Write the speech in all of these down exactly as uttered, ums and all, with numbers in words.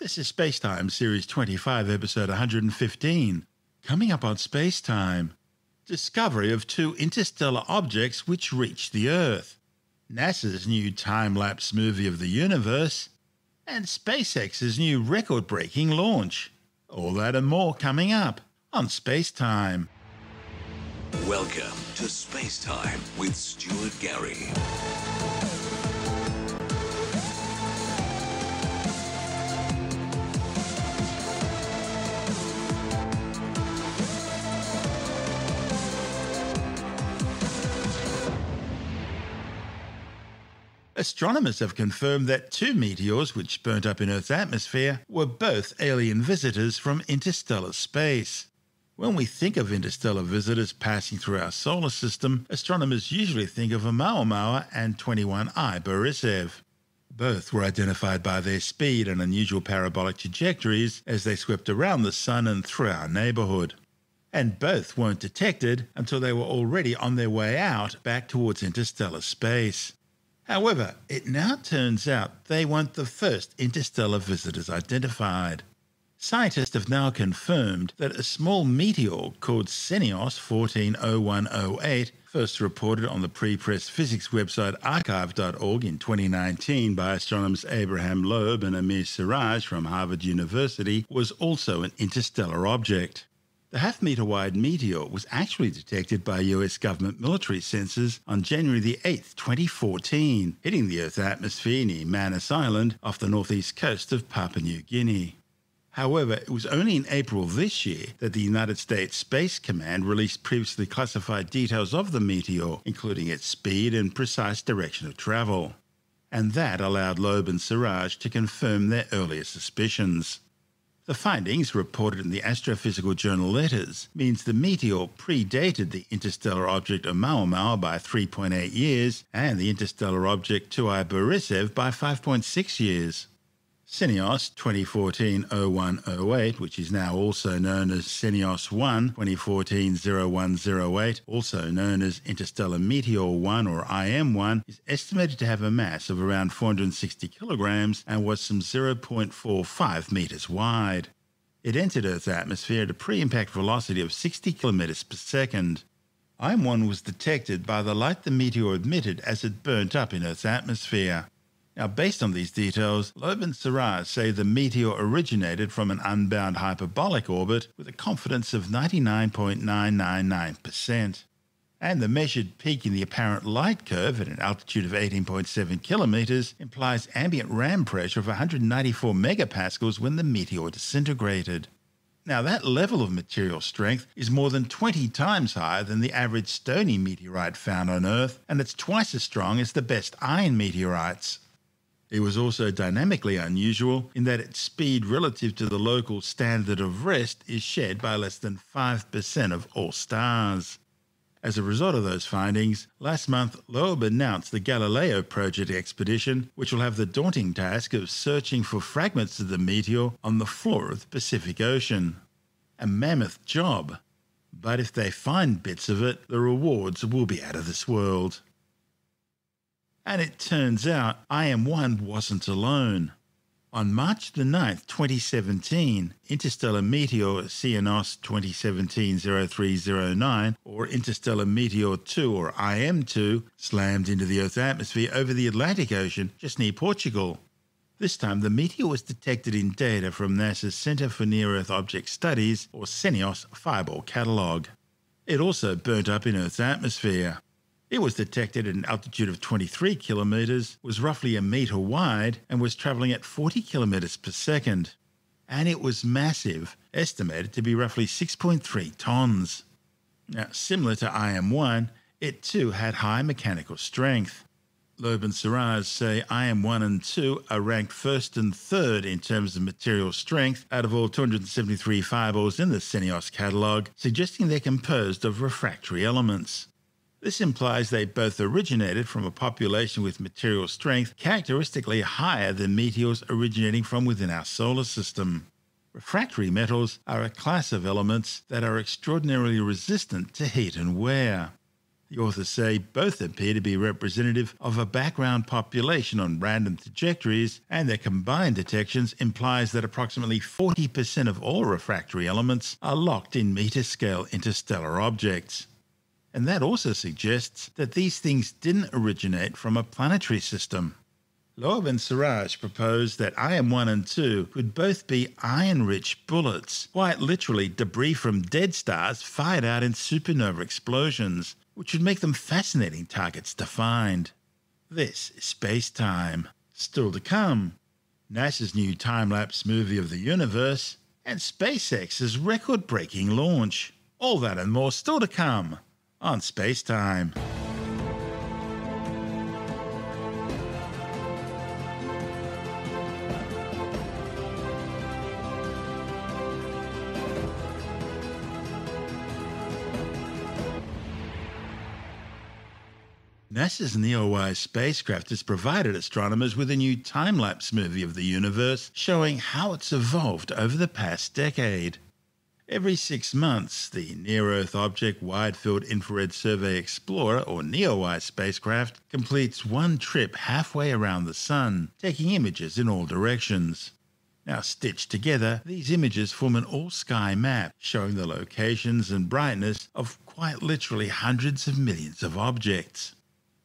This is SpaceTime, Series twenty-five, Episode one hundred fifteen. Coming up on SpaceTime, discovery of two interstellar objects which reached the Earth, NASA's new time-lapse movie of the universe, and SpaceX's new record-breaking launch. All that and more coming up on SpaceTime. Welcome to SpaceTime with Stuart Gary. Astronomers have confirmed that two meteors which burnt up in Earth's atmosphere were both alien visitors from interstellar space. When we think of interstellar visitors passing through our solar system, astronomers usually think of Oumuamua and two I/Borisov. Both were identified by their speed and unusual parabolic trajectories as they swept around the Sun and through our neighbourhood. And both weren't detected until they were already on their way out back towards interstellar space. However, it now turns out they weren't the first interstellar visitors identified. Scientists have now confirmed that a small meteor called C N E O S one four zero one zero eight, first reported on the pre-press physics website archive dot org in twenty nineteen by astronomers Abraham Loeb and Amir Siraj from Harvard University, was also an interstellar object. The half-metre-wide meteor was actually detected by U S government military sensors on January eighth twenty fourteen, hitting the Earth's atmosphere near Manus Island off the northeast coast of Papua New Guinea. However, it was only in April this year that the United States Space Command released previously classified details of the meteor, including its speed and precise direction of travel. And that allowed Loeb and Siraj to confirm their earlier suspicions. The findings, reported in the Astrophysical Journal Letters, means the meteor predated the interstellar object Oumuamua by three point eight years and the interstellar object two I/Borisov by five point six years. C N E O S twenty fourteen oh one oh eight, which is now also known as C N E O S one, twenty fourteen oh one oh eight, also known as Interstellar Meteor one or I M one, is estimated to have a mass of around four hundred sixty kilograms and was some zero point four five meters wide. It entered Earth's atmosphere at a pre-impact velocity of sixty kilometers per second. I M one was detected by the light the meteor emitted as it burnt up in Earth's atmosphere. Now, based on these details, Loeb and Siraj say the meteor originated from an unbound hyperbolic orbit with a confidence of ninety-nine point nine nine nine percent. And the measured peak in the apparent light curve at an altitude of eighteen point seven kilometres implies ambient ram pressure of one hundred ninety-four megapascals when the meteor disintegrated. Now, that level of material strength is more than twenty times higher than the average stony meteorite found on Earth, and it's twice as strong as the best iron meteorites. It was also dynamically unusual in that its speed relative to the local standard of rest is shared by less than five percent of all stars. As a result of those findings, last month Loeb announced the Galileo Project expedition, which will have the daunting task of searching for fragments of the meteor on the floor of the Pacific Ocean. A mammoth job. But if they find bits of it, the rewards will be out of this world. And it turns out I M one wasn't alone. On March the ninth twenty seventeen, interstellar meteor C N O S twenty seventeen oh three oh nine, or interstellar meteor two or I M two, slammed into the Earth's atmosphere over the Atlantic Ocean just near Portugal. This time the meteor was detected in data from NASA's Center for Near-Earth Object Studies, or C N E O S, Fireball Catalogue. It also burnt up in Earth's atmosphere. It was detected at an altitude of twenty-three kilometres, was roughly a metre wide, and was travelling at forty kilometres per second. And it was massive, estimated to be roughly six point three tonnes. Now, similar to I M one, it too had high mechanical strength. Loeb and Siraj say I M one and two are ranked first and third in terms of material strength out of all two hundred seventy-three fireballs in the C N E O S catalogue, suggesting they're composed of refractory elements. This implies they both originated from a population with material strength characteristically higher than meteors originating from within our solar system. Refractory metals are a class of elements that are extraordinarily resistant to heat and wear. The authors say both appear to be representative of a background population on random trajectories, and their combined detections implies that approximately forty percent of all refractory elements are locked in meter-scale interstellar objects. And that also suggests that these things didn't originate from a planetary system. Loeb and Siraj proposed that I M one and two could both be iron-rich bullets, quite literally debris from dead stars fired out in supernova explosions, which would make them fascinating targets to find. This is SpaceTime. Still to come, NASA's new time-lapse movie of the universe, and SpaceX's record-breaking launch. All that and more still to come on SpaceTime. NASA's NEOWISE spacecraft has provided astronomers with a new time-lapse movie of the universe showing how it's evolved over the past decade. Every six months, the Near-Earth Object Wide Field Infrared Survey Explorer, or NEOWISE spacecraft, completes one trip halfway around the Sun, taking images in all directions. Now stitched together, these images form an all-sky map showing the locations and brightness of quite literally hundreds of millions of objects.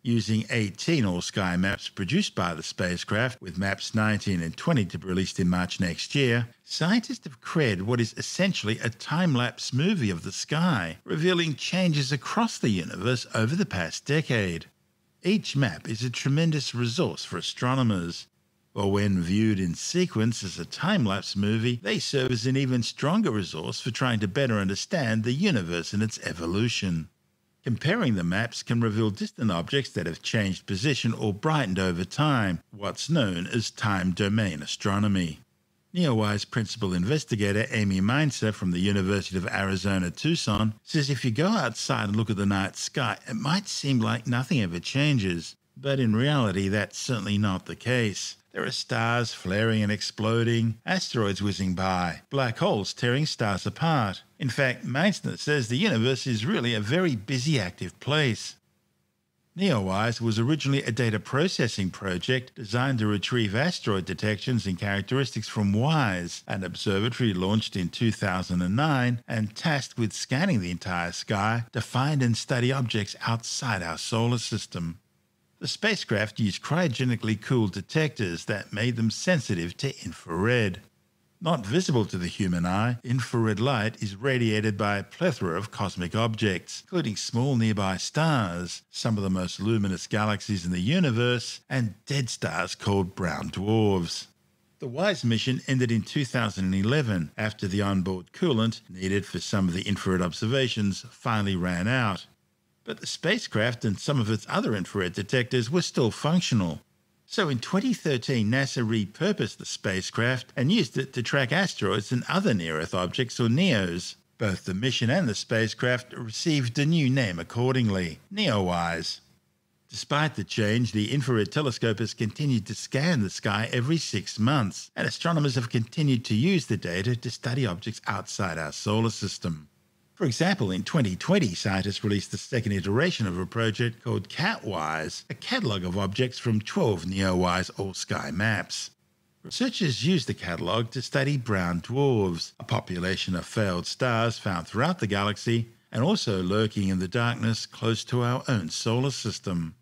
Using eighteen all-sky maps produced by the spacecraft, with maps nineteen and twenty to be released in March next year, scientists have created what is essentially a time-lapse movie of the sky, revealing changes across the universe over the past decade. Each map is a tremendous resource for astronomers, but when viewed in sequence as a time-lapse movie, they serve as an even stronger resource for trying to better understand the universe and its evolution. Comparing the maps can reveal distant objects that have changed position or brightened over time, what's known as time-domain astronomy. NEOWISE principal investigator Amy Mainzer from the University of Arizona, Tucson, says if you go outside and look at the night sky, it might seem like nothing ever changes, but in reality that's certainly not the case. There are stars flaring and exploding, asteroids whizzing by, black holes tearing stars apart. In fact, Mainzer says the universe is really a very busy, active place. NEOWISE was originally a data processing project designed to retrieve asteroid detections and characteristics from WISE, an observatory launched in two thousand nine and tasked with scanning the entire sky to find and study objects outside our solar system. The spacecraft used cryogenically cooled detectors that made them sensitive to infrared. Not visible to the human eye, infrared light is radiated by a plethora of cosmic objects, including small nearby stars, some of the most luminous galaxies in the universe, and dead stars called brown dwarfs. The WISE mission ended in two thousand eleven after the onboard coolant needed for some of the infrared observations finally ran out. But the spacecraft and some of its other infrared detectors were still functional. So in twenty thirteen, NASA repurposed the spacecraft and used it to track asteroids and other near-Earth objects, or NEOs. Both the mission and the spacecraft received a new name accordingly, NEOWISE. Despite the change, the infrared telescope has continued to scan the sky every six months, and astronomers have continued to use the data to study objects outside our solar system. For example, in twenty twenty, scientists released the second iteration of a project called CATWISE, a catalogue of objects from twelve NEOWISE all-sky maps. Researchers used the catalogue to study brown dwarfs, a population of failed stars found throughout the galaxy and also lurking in the darkness close to our own solar system.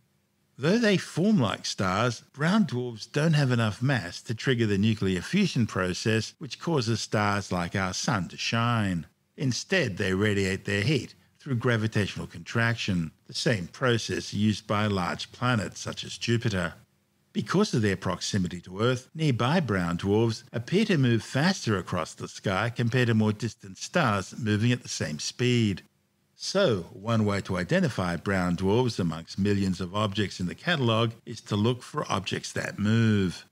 Though they form like stars, brown dwarfs don't have enough mass to trigger the nuclear fusion process which causes stars like our Sun to shine. Instead, they radiate their heat through gravitational contraction, the same process used by large planets such as Jupiter. Because of their proximity to Earth, nearby brown dwarfs appear to move faster across the sky compared to more distant stars moving at the same speed. So, one way to identify brown dwarfs amongst millions of objects in the catalogue is to look for objects that move.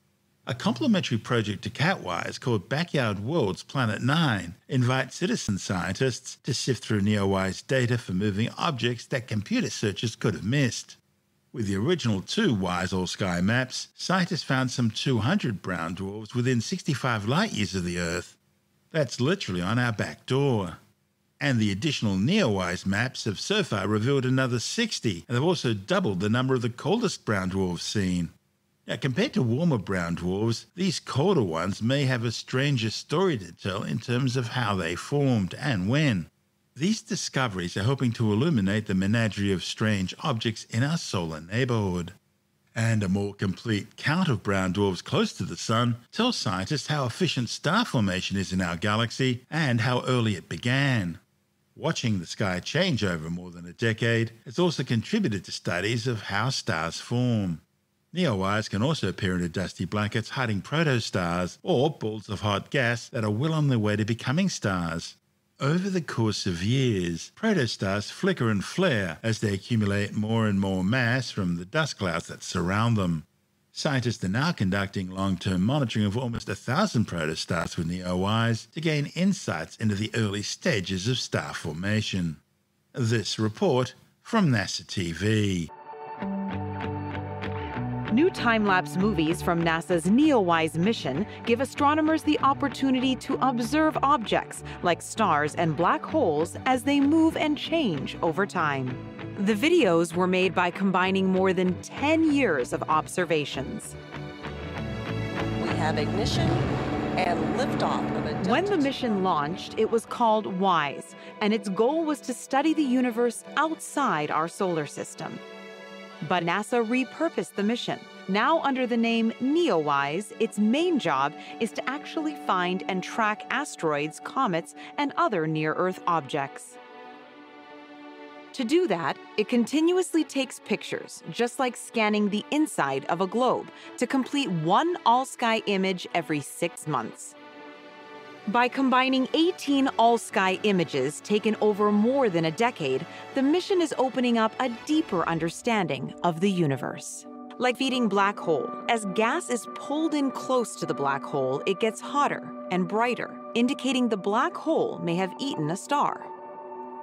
A complementary project to CATWISE called Backyard Worlds Planet Nine invites citizen scientists to sift through NEOWISE data for moving objects that computer searchers could have missed. With the original two WISE all-sky maps, scientists found some two hundred brown dwarfs within sixty-five light-years of the Earth. That's literally on our back door. and the additional NEOWISE maps have so far revealed another sixty, and they've also doubled the number of the coldest brown dwarfs seen. Now, compared to warmer brown dwarfs, these colder ones may have a stranger story to tell in terms of how they formed and when. These discoveries are helping to illuminate the menagerie of strange objects in our solar neighbourhood. And a more complete count of brown dwarfs close to the Sun tells scientists how efficient star formation is in our galaxy and how early it began. Watching the sky change over more than a decade has also contributed to studies of how stars form. NEOWISE can also appear into dusty blankets hiding protostars or balls of hot gas that are well on their way to becoming stars. Over the course of years, protostars flicker and flare as they accumulate more and more mass from the dust clouds that surround them. Scientists are now conducting long-term monitoring of almost a thousand protostars with NEOWISE to gain insights into the early stages of star formation. This report from NASA T V. New time-lapse movies from NASA's NEOWISE mission give astronomers the opportunity to observe objects like stars and black holes as they move and change over time. The videos were made by combining more than ten years of observations. We have ignition and liftoff of a... When the mission launched, it was called WISE, and its goal was to study the universe outside our solar system. But NASA repurposed the mission. Now under the name NEOWISE, its main job is to actually find and track asteroids, comets, and other near-Earth objects. To do that, it continuously takes pictures, just like scanning the inside of a globe, to complete one all-sky image every six months. By combining eighteen all-sky images taken over more than a decade, the mission is opening up a deeper understanding of the universe. Like feeding black hole, as gas is pulled in close to the black hole, it gets hotter and brighter, indicating the black hole may have eaten a star.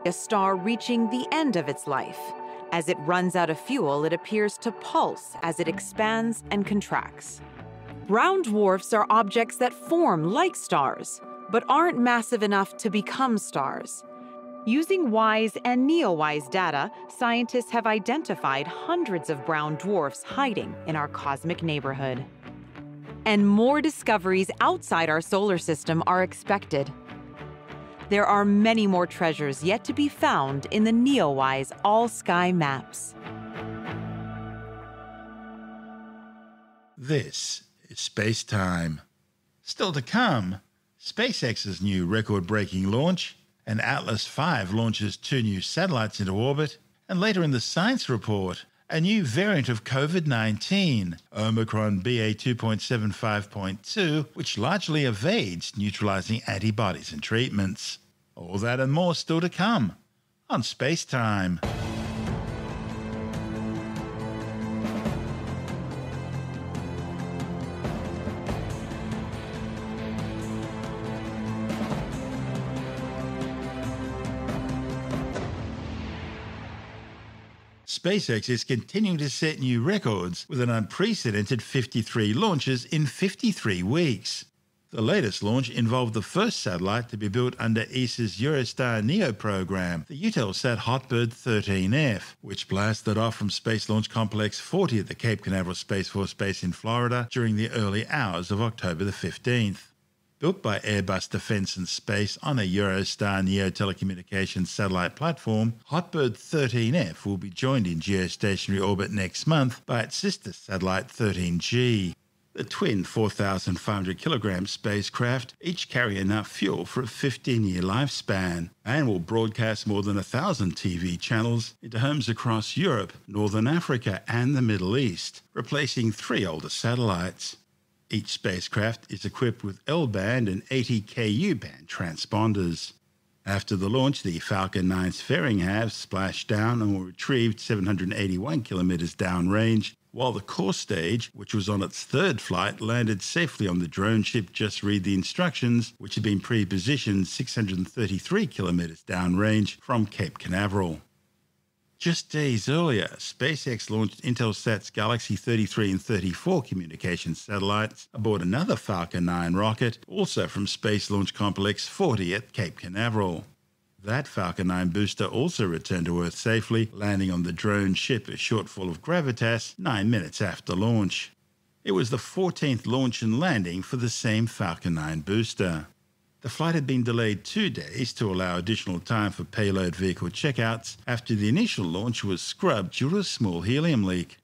A star reaching the end of its life. As it runs out of fuel, it appears to pulse as it expands and contracts. Brown dwarfs are objects that form like stars, but aren't massive enough to become stars. Using WISE and NEOWISE data, scientists have identified hundreds of brown dwarfs hiding in our cosmic neighborhood. And more discoveries outside our solar system are expected. There are many more treasures yet to be found in the NEOWISE all-sky maps. This is SpaceTime. Still to come, SpaceX's new record-breaking launch, and Atlas five launches two new satellites into orbit, and later in the science report, a new variant of COVID nineteen, Omicron B A two point seven five point two, which largely evades neutralizing antibodies and treatments. All that and more still to come on SpaceTime. SpaceX is continuing to set new records with an unprecedented fifty-three launches in fifty-three weeks. The latest launch involved the first satellite to be built under E S A's Eurostar NEO program, the UTELSAT Hotbird thirteen F, which blasted off from Space Launch Complex forty at the Cape Canaveral Space Force Base in Florida during the early hours of October the fifteenth. Built by Airbus Defence and Space on a Eurostar NEO telecommunications satellite platform, Hotbird thirteen F will be joined in geostationary orbit next month by its sister satellite thirteen G. The twin four thousand five hundred kilogram spacecraft each carry enough fuel for a fifteen-year lifespan and will broadcast more than one thousand T V channels into homes across Europe, Northern Africa and the Middle East, replacing three older satellites. Each spacecraft is equipped with L-band and eighty Ku band transponders. After the launch, the Falcon nine's fairing halves splashed down and were retrieved seven hundred eighty-one kilometers downrange, while the core stage, which was on its third flight, landed safely on the drone ship Just Read the Instructions, which had been pre-positioned six hundred thirty-three kilometers downrange from Cape Canaveral. Just days earlier, SpaceX launched Intelsat's Galaxy thirty-three and thirty-four communications satellites aboard another Falcon nine rocket, also from Space Launch Complex forty at Cape Canaveral. That Falcon nine booster also returned to Earth safely, landing on the drone ship A Shortfall of Gravitas nine minutes after launch. It was the fourteenth launch and landing for the same Falcon nine booster. The flight had been delayed two days to allow additional time for payload vehicle checkouts after the initial launch was scrubbed due to a small helium leak.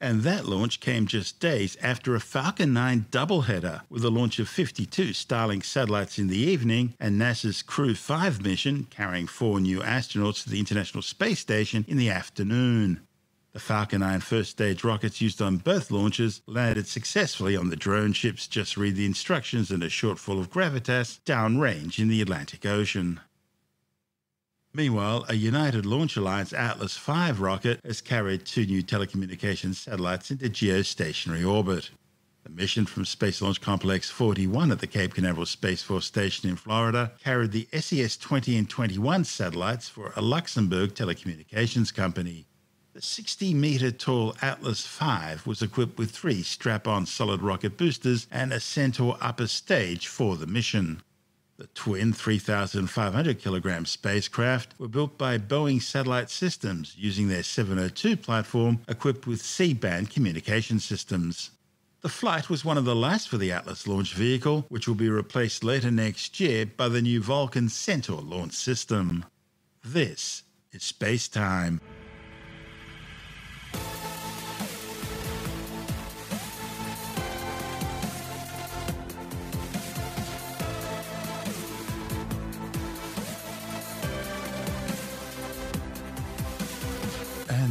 And that launch came just days after a Falcon nine doubleheader, with the launch of fifty-two Starlink satellites in the evening and NASA's Crew five mission carrying four new astronauts to the International Space Station in the afternoon. The Falcon nine first-stage rockets used on both launches landed successfully on the drone ships Just Read the Instructions and A Shortfall of Gravitas downrange in the Atlantic Ocean. Meanwhile, a United Launch Alliance Atlas five rocket has carried two new telecommunications satellites into geostationary orbit. The mission from Space Launch Complex forty-one at the Cape Canaveral Space Force Station in Florida carried the S E S twenty and twenty-one satellites for a Luxembourg telecommunications company. The sixty-metre-tall Atlas five was equipped with three strap-on solid rocket boosters and a Centaur upper stage for the mission. The twin three thousand five hundred kilogram spacecraft were built by Boeing Satellite Systems using their seven oh two platform equipped with C-band communication systems. The flight was one of the last for the Atlas launch vehicle, which will be replaced later next year by the new Vulcan Centaur launch system. This is SpaceTime.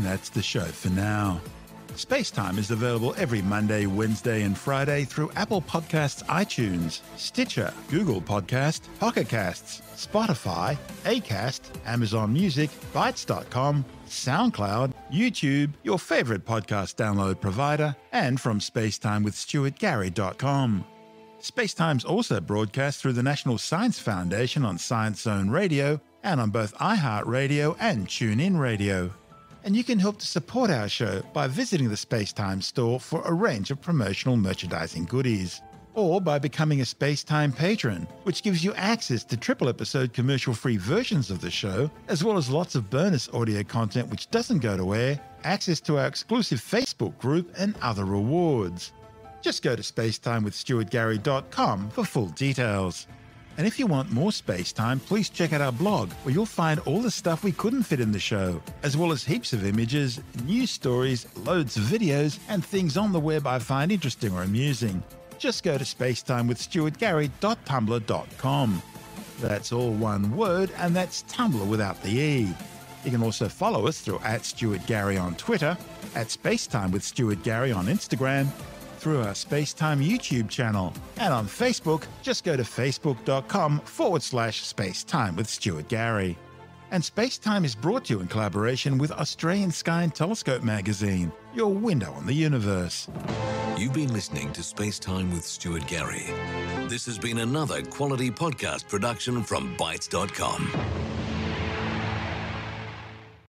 That's the show for now. SpaceTime is available every Monday, Wednesday and Friday through Apple Podcasts, iTunes, Stitcher, Google Podcast, Pocket Casts, Spotify, Acast, Amazon Music, Bytes dot com, SoundCloud, YouTube, your favorite podcast download provider, and from spacetimewithstuartgary dot com. SpaceTime's also broadcast through the National Science Foundation on Science Zone Radio and on both iHeartRadio and TuneIn Radio. And you can help to support our show by visiting the SpaceTime store for a range of promotional merchandising goodies, or by becoming a SpaceTime patron, which gives you access to triple episode commercial-free versions of the show, as well as lots of bonus audio content which doesn't go to air, access to our exclusive Facebook group, and other rewards. Just go to spacetimewithstuartgary dot com for full details. And if you want more SpaceTime, please check out our blog, where you'll find all the stuff we couldn't fit in the show, as well as heaps of images, news stories, loads of videos, and things on the web I find interesting or amusing. Just go to spacetimewithstuartgary dot tumblr dot com. That's all one word, and that's Tumblr without the E. You can also follow us through at Stuart Gary on Twitter, at SpaceTime with Stuart Gary on Instagram, through our SpaceTime YouTube channel. And on Facebook, just go to facebook.com forward slash SpaceTime with Stuart Gary. And SpaceTime is brought to you in collaboration with Australian Sky and Telescope magazine, your window on the universe. You've been listening to SpaceTime with Stuart Gary. This has been another quality podcast production from Bytes dot com.